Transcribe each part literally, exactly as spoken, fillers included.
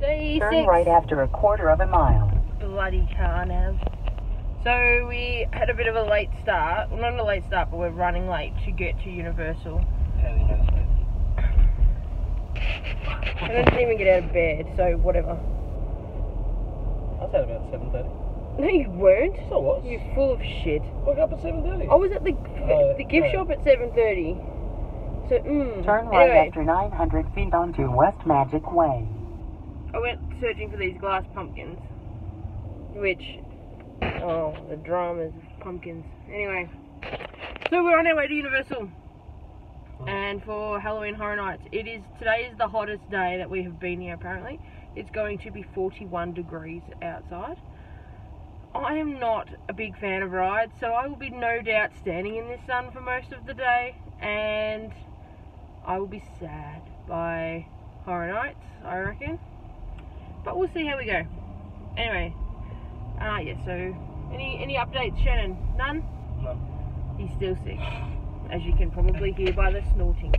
thirty-six. Turn right after a quarter of a mile. Bloody car now. So we had a bit of a late start. Well, not a late start, but we're running late to get to Universal. I didn't even get out of bed, so whatever. I was out about seven thirty. No, you weren't. I was. You're full of shit. I woke up at seven thirty. I was at the uh, the gift uh, shop at seven thirty. So, mm. Turn right anyway. After nine hundred feet onto West Magic Way. I went searching for these glass pumpkins. Which, oh, the dramas of pumpkins. Anyway, so we're on our way to Universal. And for Halloween Horror Nights, it is today is the hottest day that we have been here. Apparently, it's going to be forty-one degrees outside. I am not a big fan of rides, so I will be no doubt standing in this sun for most of the day, and I will be sad by Horror Nights, I reckon. But we'll see how we go. Anyway, ah uh, yeah. So, any any updates, Shannon? None. No. He's still sick. As you can probably hear by the snorting.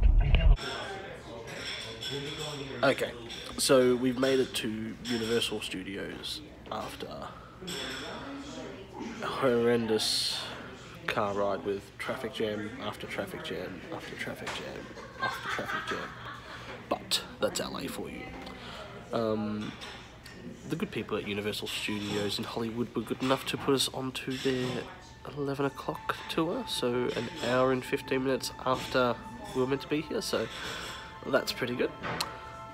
Okay, so we've made it to Universal Studios after a horrendous car ride with traffic jam after traffic jam after traffic jam after traffic jam. But that's L A for you. Um, the good people at Universal Studios in Hollywood were good enough to put us onto their eleven o'clock tour, so an hour and fifteen minutes after we were meant to be here, so that's pretty good.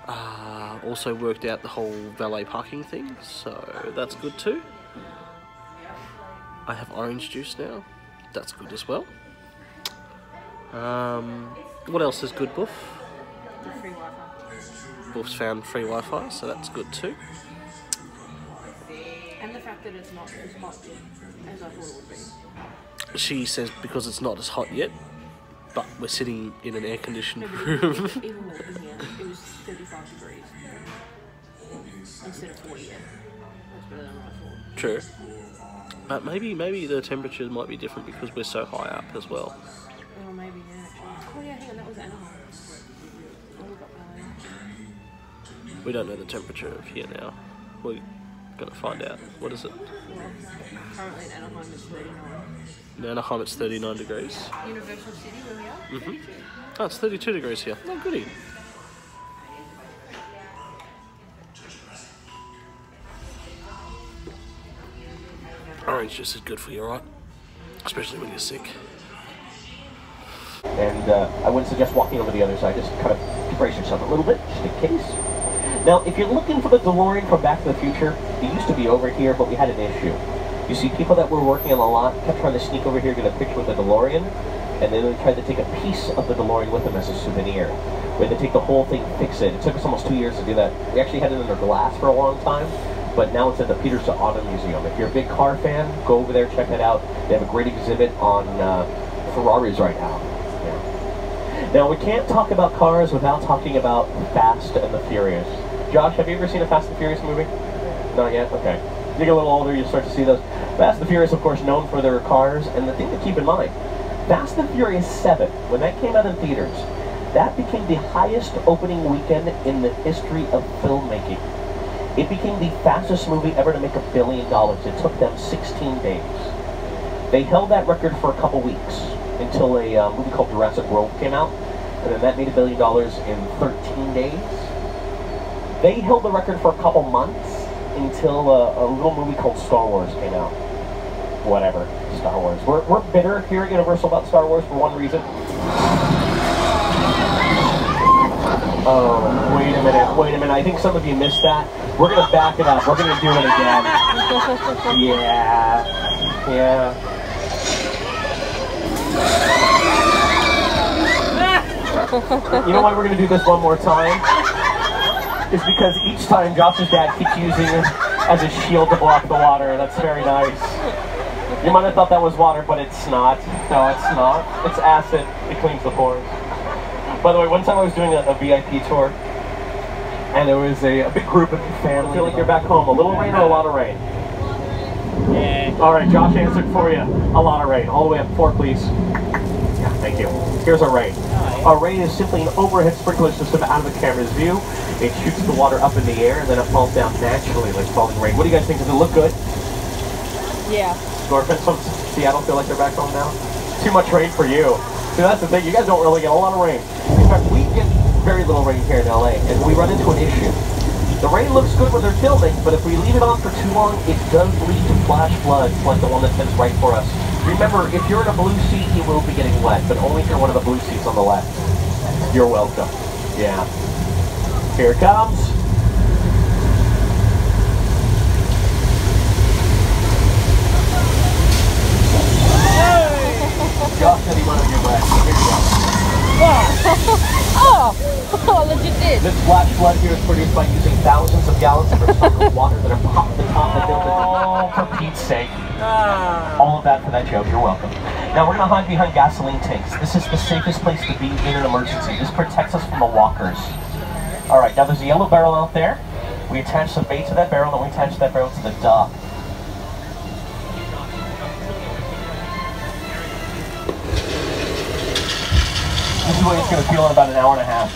Uh, also worked out the whole valet parking thing, so that's good too. I have orange juice now, that's good as well. Um, what else is good, Boof? Free Wi-Fi. Boof's found free Wi-Fi, so that's good too. And the fact that it's not as hot yet as I thought it would be. She says because it's not as hot yet, but we're sitting in an air-conditioned room. Even walking here, it was thirty-five degrees instead of forty. That's better than I thought. True, but maybe maybe the temperatures might be different because we're so high up as well. Oh, maybe yeah. Actually. Oh yeah, hang on, that was Anaheim. Oh, we got Anaheim. We don't know the temperature of here now. We. Gotta find out. What is it? Yeah. Currently in Anaheim it's thirty-nine. In Anaheim it's thirty-nine degrees. Universal City where we are? Mm-hmm. Oh, it's thirty-two degrees here. Oh, goody. Orange juice is good for you, right? Especially when you're sick. And uh, I wouldn't suggest walking over the other side. Just kind of brace yourself a little bit, just in case. Now, if you're looking for the DeLorean from Back to the Future, it used to be over here, but we had an issue. You see, people that were working on the lot kept trying to sneak over here, get a picture with the DeLorean, and then they tried to take a piece of the DeLorean with them as a souvenir. We had to take the whole thing and fix it. It took us almost two years to do that. We actually had it under glass for a long time, but now it's at the Peterson Auto Museum. If you're a big car fan, go over there, check it out. They have a great exhibit on uh, Ferraris right now. Yeah. Now, we can't talk about cars without talking about Fast and the Furious. Josh, have you ever seen a Fast and Furious movie? Not yet? Okay. You get a little older, you start to see those. Fast and Furious, of course, known for their cars, and the thing to keep in mind, Fast and Furious seven, when that came out in theaters, that became the highest opening weekend in the history of filmmaking. It became the fastest movie ever to make a billion dollars. It took them sixteen days. They held that record for a couple weeks until a uh, movie called Jurassic World came out, and then that made a billion dollars in thirteen days. They held the record for a couple months until uh, a little movie called Star Wars came out. Whatever, Star Wars. We're, we're bitter here at Universal about Star Wars for one reason. Oh, wait a minute, wait a minute. I think some of you missed that. We're going to back it up. We're going to do it again. Yeah, yeah. You know why we're going to do this one more time? Is because each time Josh's dad keeps using it as a shield to block the water. That's very nice. You might have thought that was water, but it's not. No, it's not. It's acid. It cleans the pores. By the way, one time I was doing a, a V I P tour, and there was a, a big group of family. I feel like you're back home. A little rain or a lot of rain? Yeah. All right, Josh answered for you. A lot of rain. All the way up four, please. Yeah, thank you. Here's a rain. A rain is simply an overhead sprinkler system out of the camera's view. It shoots the water up in the air, and then it falls down naturally like falling rain. What do you guys think? Does it look good? Yeah. Endorphins from Seattle feel like they're back home now? Too much rain for you. See, that's the thing. You guys don't really get a lot of rain. In fact, we get very little rain here in L A, and we run into an issue. The rain looks good when they're filming, but if we leave it on for too long, it does lead to flash floods, like the one that's right for us. Remember, if you're in a blue seat, you will be getting wet, but only if you're one of the blue seats on the left. You're welcome. Yeah. Here it comes. Hey! Josh said he wanted your wet. Here you go. Oh! Oh, legit did. This flash flood here is produced by using thousands of gallons of recycled water that are popped on top of the building. Oh, for Pete's sake. All of that for that joke, you're welcome. Now we're going to hide behind gasoline tanks. This is the safest place to be in an emergency. This protects us from the walkers. Alright, now there's a yellow barrel out there. We attach some bait to that barrel, and we attach that barrel to the dock. This is what it's going to feel in about an hour and a half.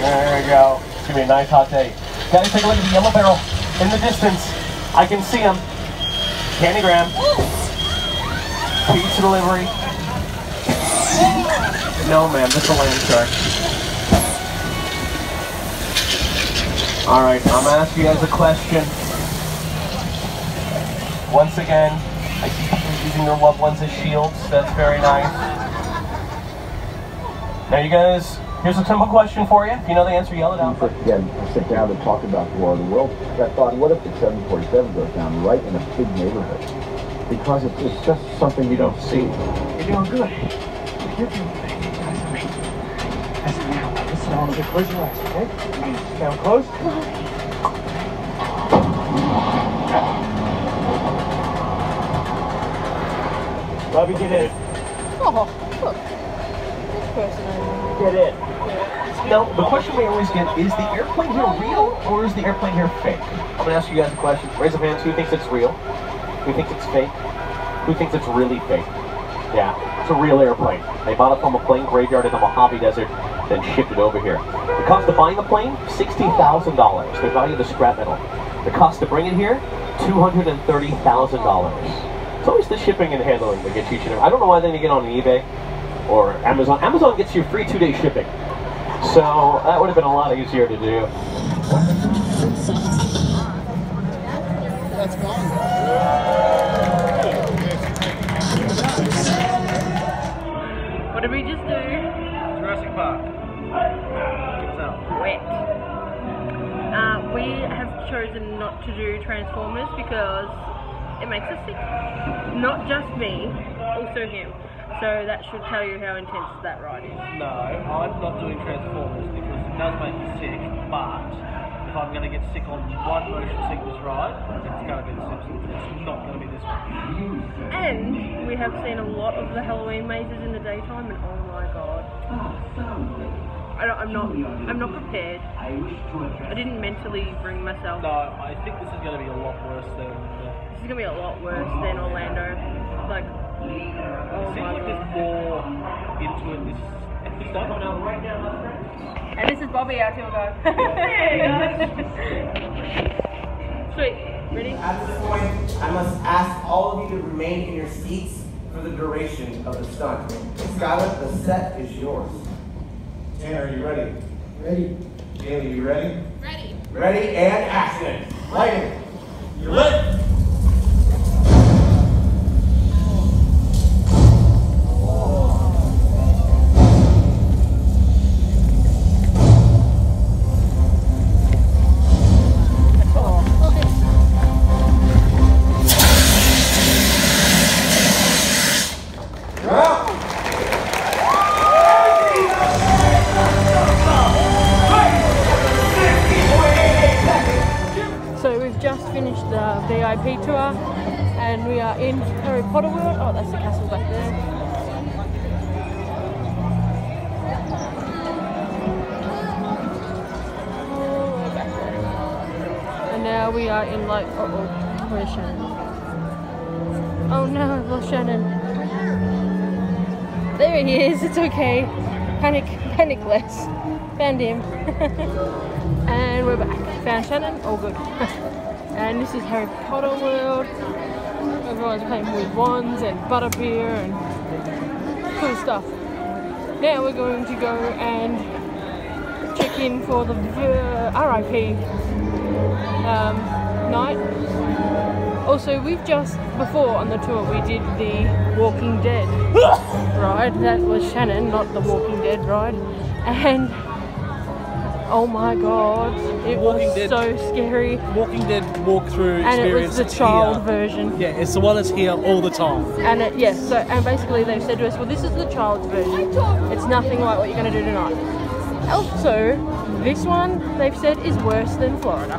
There we go. It's going to be a nice hot day. Guys, take a look at the yellow barrel in the distance. I can see them. Candy grab, pizza delivery. No, ma'am, this is a land shark. All right, I'm gonna ask you guys a question. Once again, I see people using their loved ones as shields. That's very nice. Now, you guys, here's a simple question for you. If you know the answer, yell it out. Again, yeah, sit down and talk about the war of the world. I thought, what if the seven forty-seven goes down right in a big neighborhood? Because it's, it's just something you don't see. You're doing good. You're doing good. That's amazing. That's amazing. Listen, I want to get close to your eyes, okay? You need to sit down close. Robbie, get in. Oh, look. Good person I know. Get in. Now, the question we always get is, the airplane here real, or is the airplane here fake? I'm going to ask you guys a question. Raise your hands. Who thinks it's real? Who thinks it's fake? Who thinks it's really fake? Yeah, it's a real airplane. They bought it from a plane graveyard in the Mojave Desert, then shipped it over here. The cost of buying the plane, sixty thousand dollars. The value of the scrap metal. The cost to bring it here, two hundred thirty thousand dollars. It's always the shipping and handling that gets you cheated. I don't know why they didn't get on eBay or Amazon. Amazon gets you free two-day shipping. So that would have been a lot easier to do. What did we just do? Jurassic Park. Wet. Uh, we have chosen not to do Transformers because it makes us sick. Not just me, also him. So that should tell you how intense that ride is. No, I'm not doing Transformers because it does make me sick, but if I'm going to get sick on one motion sickness ride, it's going to be The Simpsons. It's not going to be this one. And we have seen a lot of the Halloween mazes in the daytime, and oh my god. I don't, I'm not I'm not prepared. I didn't mentally bring myself. No, I think this is going to be a lot worse than... Uh, this is going to be a lot worse than Orlando. Like... Oh, it seems like there's more into it. This is stuff going on right now, my and this is Bobby, our tour guide. Hey, guys. Sweet. Ready? At this point, I must ask all of you to remain in your seats for the duration of the stunt. Skylar, the set is yours. Tanner, are you ready? Ready. Jaylee, you ready? Ready. Ready and action. Lighting. You're lit. The V I P tour, and we are in Harry Potter World. Oh, that's the castle back there. Oh, we're back there. And now we are in like, uh oh, where's Shannon? Oh no, I've lost Shannon. There he is, it's okay. Panic. Pennicless. Found him. And we're back. Found Shannon. All good. And this is Harry Potter World. Everyone's playing with wands and butterbeer and cool stuff. Now we're going to go and check in for the uh, R I P um, night. Also, we've just before on the tour we did the Walking Dead ride. That was Shannon, not the Walking Dead ride. And oh my god, it Walking was Dead. So scary. Walking Dead walkthrough experience. And it was the child here. version. Yeah, it's the one that's here all the time. And it, yes, so and basically they've said to us, well, this is the child's version. It's nothing like what you're going to do tonight. Also, this one they've said is worse than Florida.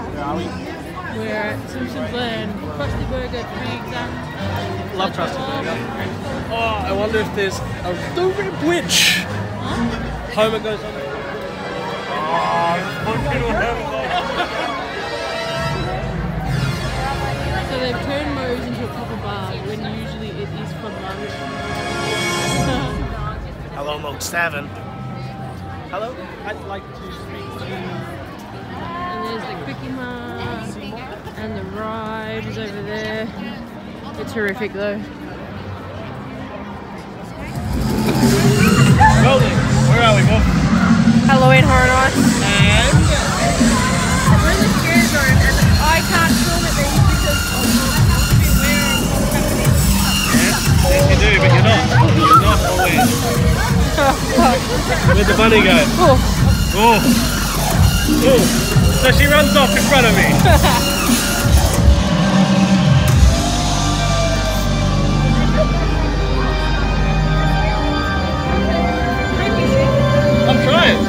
Where are we? We're at Simpsons Land. Krusty Burger, pizza. Love Krusty Burger. Oh, I wonder if there's a the Red Witch. Huh? Homer goes on. Oh, fucking hell. So they've turned Moe's into a proper bar when usually it is for lunch. Hello, Moe's Tavern. Hello, I'd like to speak to you. And there's the quickie mart, and the ride is over there. It's horrific though. Where are we, Bob? Halloween Horror Nights. And we're in the scare zone, and I can't film it these because I have to be wearing what's happening. Yeah, yes you do, but you're not. You're not always. Where'd the bunny go? Oh. Oh. Oh. So she runs off in front of me.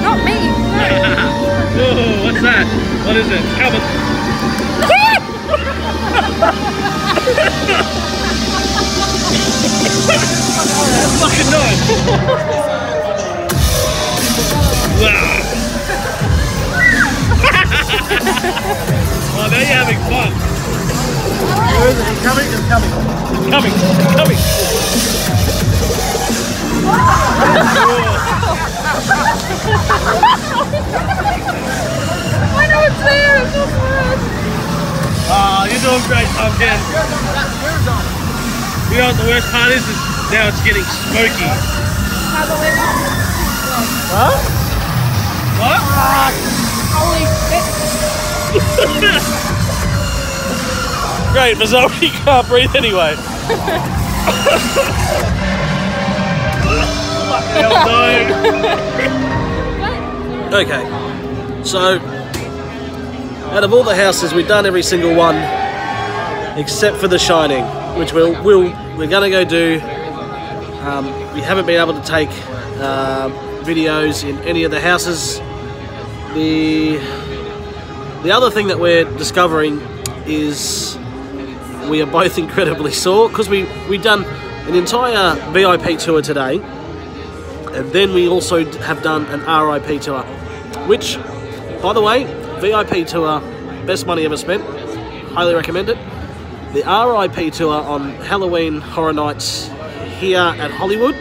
Not me! Oh, what's that? What is it? Come on! Fucking noise! Well, now you're having fun. Where is it? It's coming, it's coming. It's coming, it's coming. Oh. I know it's there, it's so good! Ah, you're doing great, Tom Ken. You know what the worst part is? Is now it's getting smoky. Huh? What? Holy shit! Great, but Zoe can't breathe anyway. Okay, so out of all the houses we've done every single one except for The Shining, which we'll, we'll we're gonna go do. Um, we haven't been able to take uh, videos in any of the houses. The the other thing that we're discovering is we are both incredibly sore because we we've done an entire V I P tour today. And then we also have done an R I P tour, which, by the way, V I P tour, best money ever spent, highly recommend it. The R I P tour on Halloween Horror Nights here at Hollywood,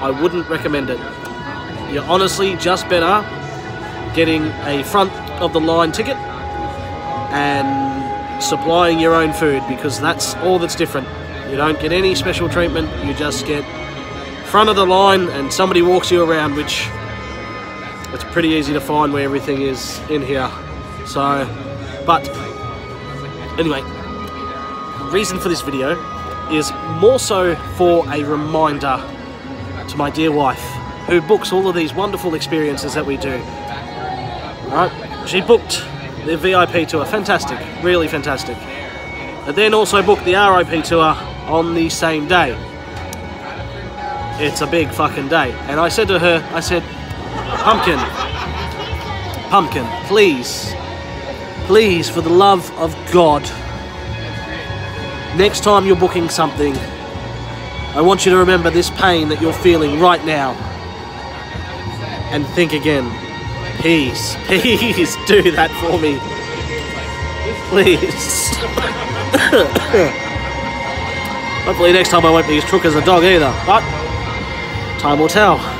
I wouldn't recommend it. You're honestly just better getting a front of the line ticket and supplying your own food, because that's all that's different. You don't get any special treatment, you just get front of the line and somebody walks you around, which it's pretty easy to find where everything is in here. So, but anyway, the reason for this video is more so for a reminder to my dear wife, who books all of these wonderful experiences that we do. All right, she booked the V I P tour, fantastic, really fantastic, and then also booked the R I P tour on the same day. It's a big fucking day. And I said to her, I said, Pumpkin, Pumpkin, please, please, for the love of God, next time you're booking something, I want you to remember this pain that you're feeling right now and think again. Please, please do that for me. Please. Hopefully next time I won't be as took as a dog either, but time will tell.